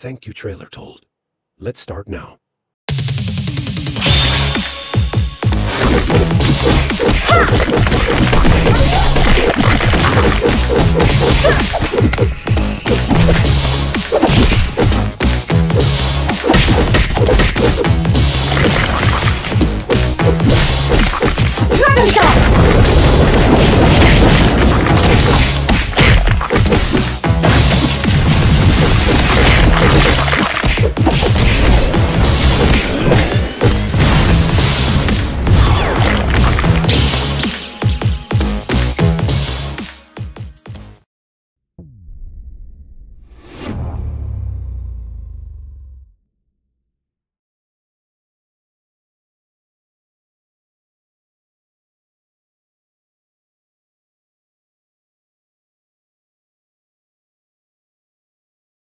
Thank you, TrailerTold. Let's start now.